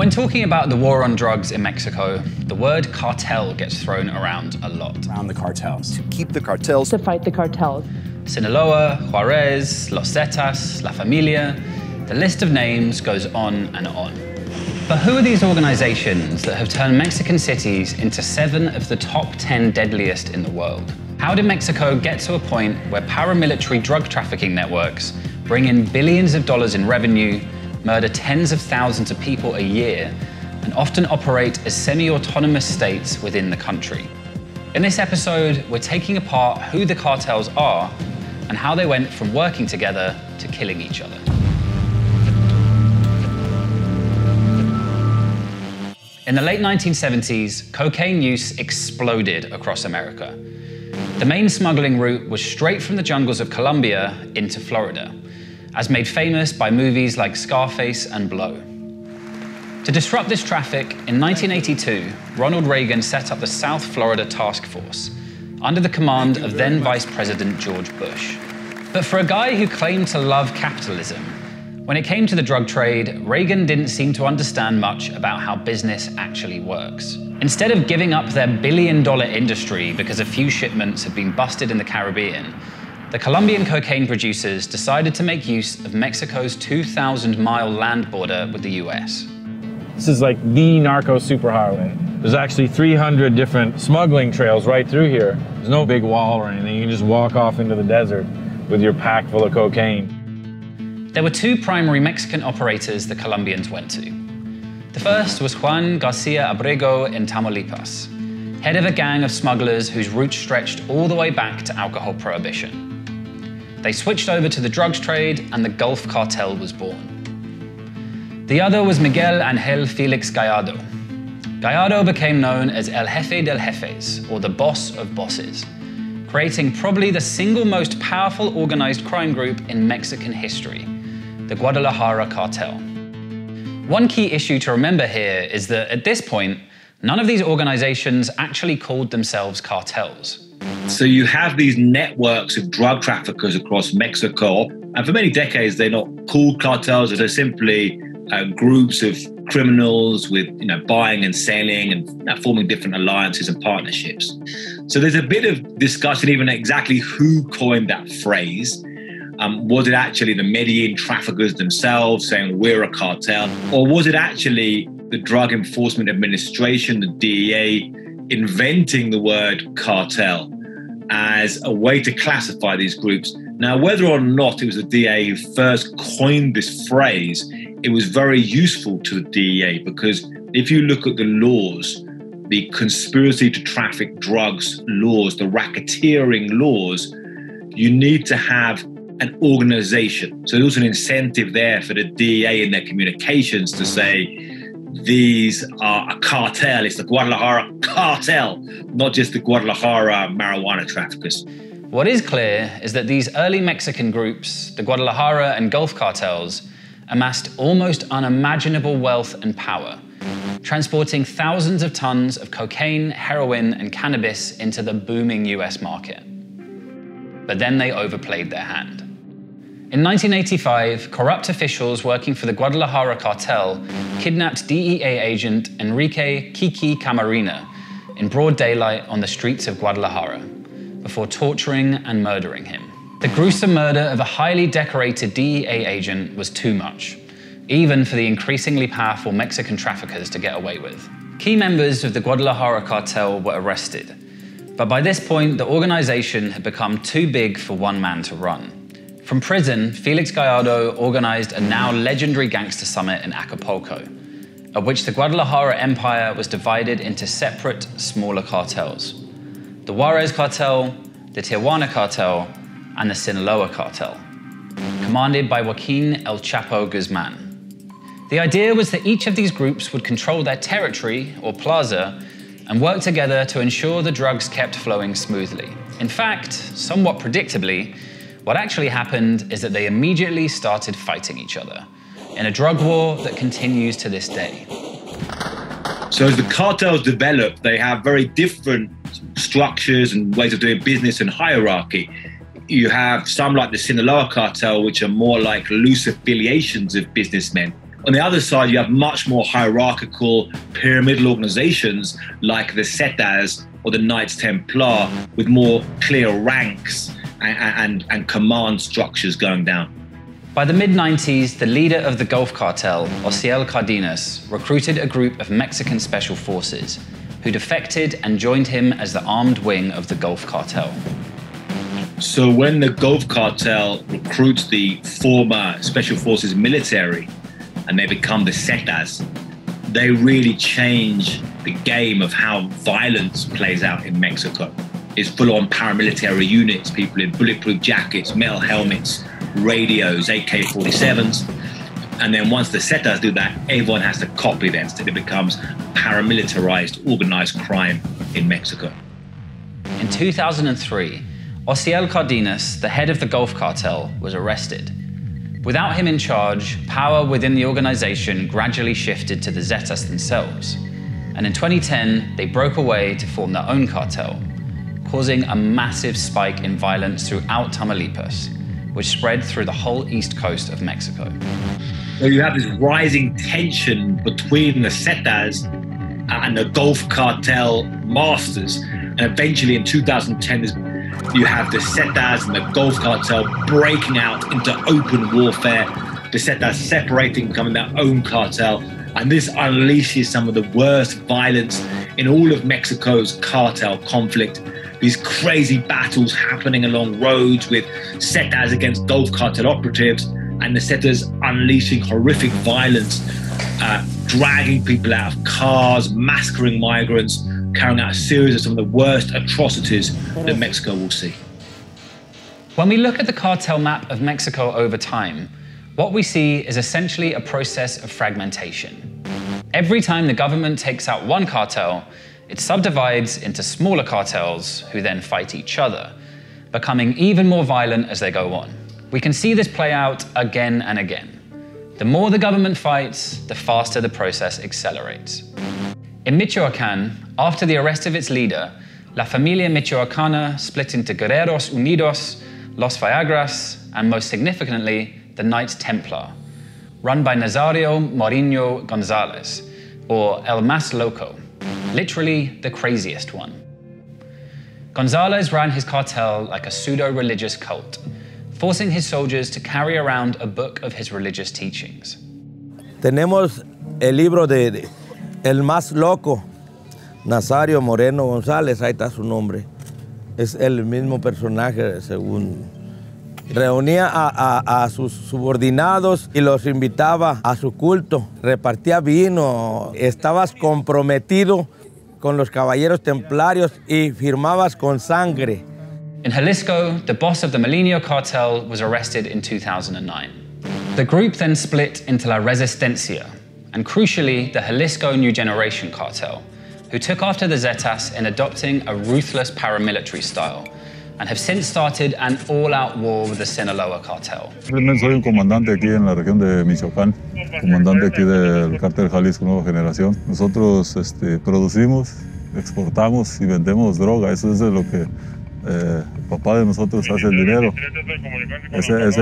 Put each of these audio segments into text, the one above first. When talking about the war on drugs in Mexico, the word cartel gets thrown around a lot. Around the cartels. To keep the cartels. To fight the cartels. Sinaloa, Juarez, Los Zetas, La Familia. The list of names goes on and on. But who are these organizations that have turned Mexican cities into 7 of the top 10 deadliest in the world? How did Mexico get to a point where paramilitary drug trafficking networks bring in billions of dollars in revenue, murder tens of thousands of people a year, and often operate as semi-autonomous states within the country? In this episode, we're taking apart who the cartels are and how they went from working together to killing each other. In the late 1970s, cocaine use exploded across America. The main smuggling route was straight from the jungles of Colombia into Florida, as made famous by movies like Scarface and Blow. To disrupt this traffic, in 1982, Ronald Reagan set up the South Florida Task Force, under the command of then Vice President George Bush. But for a guy who claimed to love capitalism, when it came to the drug trade, Reagan didn't seem to understand much about how business actually works. Instead of giving up their billion-dollar industry because a few shipments had been busted in the Caribbean, the Colombian cocaine producers decided to make use of Mexico's 2,000-mile land border with the US. This is like the narco superhighway. There's actually 300 different smuggling trails right through here. There's no big wall or anything. You can just walk off into the desert with your pack full of cocaine. There were 2 primary Mexican operators the Colombians went to. The first was Juan Garcia Abrego in Tamaulipas, head of a gang of smugglers whose roots stretched all the way back to alcohol prohibition. They switched over to the drugs trade and the Gulf Cartel was born. The other was Miguel Angel Felix Gallardo. Gallardo became known as El Jefe del Jefes, or the boss of bosses, creating probably the single most powerful organized crime group in Mexican history, the Guadalajara Cartel. One key issue to remember here is that at this point, none of these organizations actually called themselves cartels. So you have these networks of drug traffickers across Mexico, and for many decades they're not called cartels, they're simply groups of criminals with, you know, buying and selling and forming different alliances and partnerships. So there's a bit of discussion even exactly who coined that phrase. Was it actually the Medellin traffickers themselves saying we're a cartel? Or was it actually the Drug Enforcement Administration, the DEA, inventing the word cartel as a way to classify these groups? Now, whether or not it was the DEA who first coined this phrase, it was very useful to the DEA because if you look at the laws, the conspiracy to traffic drugs laws, the racketeering laws, you need to have an organization. So there's an incentive there for the DEA in their communications to say, these are a cartel, it's the Guadalajara cartel, not just the Guadalajara marijuana traffickers. What is clear is that these early Mexican groups, the Guadalajara and Gulf cartels, amassed almost unimaginable wealth and power, transporting thousands of tons of cocaine, heroin, and cannabis into the booming US market. But then they overplayed their hand. In 1985, corrupt officials working for the Guadalajara cartel kidnapped DEA agent Enrique "Kiki" Camarena in broad daylight on the streets of Guadalajara, before torturing and murdering him. The gruesome murder of a highly decorated DEA agent was too much, even for the increasingly powerful Mexican traffickers to get away with. Key members of the Guadalajara cartel were arrested, but by this point, the organization had become too big for one man to run. From prison, Felix Gallardo organized a now legendary gangster summit in Acapulco, at which the Guadalajara empire was divided into separate, smaller cartels. The Juarez cartel, the Tijuana cartel, and the Sinaloa cartel, commanded by Joaquin El Chapo Guzman. The idea was that each of these groups would control their territory, or plaza, and work together to ensure the drugs kept flowing smoothly. In fact, somewhat predictably, what actually happened is that they immediately started fighting each other in a drug war that continues to this day. So as the cartels develop, they have very different structures and ways of doing business and hierarchy. You have some like the Sinaloa cartel, which are more like loose affiliations of businessmen On the other side, you have much more hierarchical pyramidal organizations like the Zetas or the Knights Templar, with more clear ranks and command structures going down. By the mid-90s, the leader of the Golf Cartel, Osiel Cardenas, recruited a group of Mexican special forces who defected and joined him as the armed wing of the Golf Cartel. So when the Golf Cartel recruits the former special forces military and they become the Zetas, they really change the game of how violence plays out in Mexico. It's full-on paramilitary units, people in bulletproof jackets, metal helmets, radios, AK-47s. And then once the Zetas do that, everyone has to copy them. So it becomes paramilitarized, organized crime in Mexico. In 2003, Osiel Cardenas, the head of the Golf Cartel, was arrested. Without him in charge, power within the organization gradually shifted to the Zetas themselves. And in 2010, they broke away to form their own cartel, causing a massive spike in violence throughout Tamaulipas, which spread through the whole east coast of Mexico. So you have this rising tension between the Zetas and the Golf Cartel masters. And eventually in 2010, you have the Zetas and the Golf Cartel breaking out into open warfare, the Zetas separating, becoming their own cartel, and this unleashes some of the worst violence in all of Mexico's cartel conflict. These crazy battles happening along roads with Zetas against Golf Cartel operatives, and the Zetas unleashing horrific violence, dragging people out of cars, massacring migrants, carrying out a series of some of the worst atrocities that Mexico will see. When we look at the cartel map of Mexico over time, what we see is essentially a process of fragmentation. Every time the government takes out one cartel, it subdivides into smaller cartels who then fight each other, becoming even more violent as they go on. We can see this play out again and again. The more the government fights, the faster the process accelerates. In Michoacán, after the arrest of its leader, La Familia Michoacana split into Guerreros Unidos, Los Viagras, and most significantly, the Knights Templar, run by Nazario Moreno González, or El Más Loco, literally the craziest one. González ran his cartel like a pseudo-religious cult, forcing his soldiers to carry around a book of his religious teachings. Tenemos el libro de El Más Loco, Nazario Moreno González, ahí está su nombre. Es el mismo personaje, según. Reunía a sus subordinados y los invitaba a su culto. Repartía vino, estabas comprometido con los caballeros templarios y firmabas con sangre. In Jalisco, the boss of the Milenio cartel was arrested in 2009. The group then split into La Resistencia, and crucially, the Jalisco New Generation Cartel, who took after the Zetas in adopting a ruthless paramilitary style, and have since started an all-out war with the Sinaloa Cartel. Soy el comandante aquí en la región de Michoacán, comandante aquí del Cartel Jalisco Nueva Generación. Nosotros producimos, exportamos y vendemos droga. Eso es lo que papá de nosotros hace el dinero. Esa es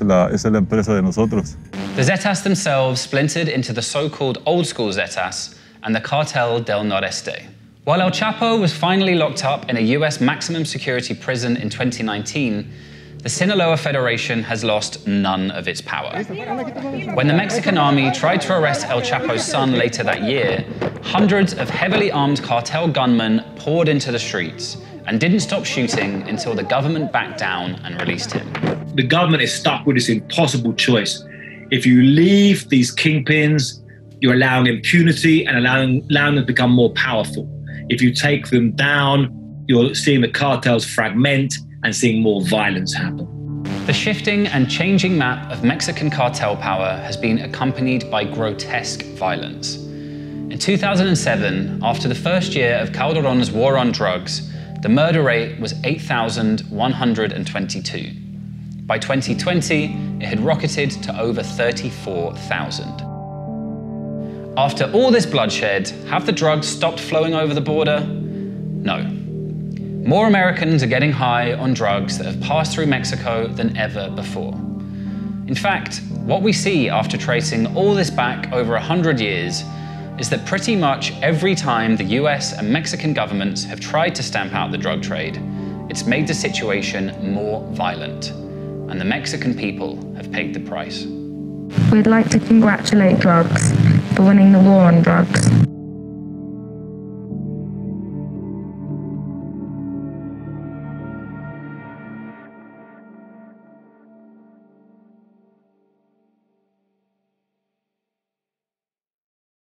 la empresa de nosotros. The Zetas themselves splintered into the so-called old-school Zetas and the Cartel del Noreste. While El Chapo was finally locked up in a US maximum security prison in 2019, the Sinaloa Federation has lost none of its power. When the Mexican army tried to arrest El Chapo's son later that year, hundreds of heavily armed cartel gunmen poured into the streets and didn't stop shooting until the government backed down and released him. The government is stuck with this impossible choice. If you leave these kingpins, you're allowing impunity and allowing them to become more powerful. If you take them down, you're seeing the cartels fragment and seeing more violence happen. The shifting and changing map of Mexican cartel power has been accompanied by grotesque violence. In 2007, after the first year of Calderón's war on drugs, the murder rate was 8,122. By 2020, it had rocketed to over 34,000. After all this bloodshed, have the drugs stopped flowing over the border? No. More Americans are getting high on drugs that have passed through Mexico than ever before. In fact, what we see after tracing all this back over 100 years is that pretty much every time the US and Mexican governments have tried to stamp out the drug trade, it's made the situation more violent, and the Mexican people have paid the price. We'd like to congratulate drugs for winning the war on drugs.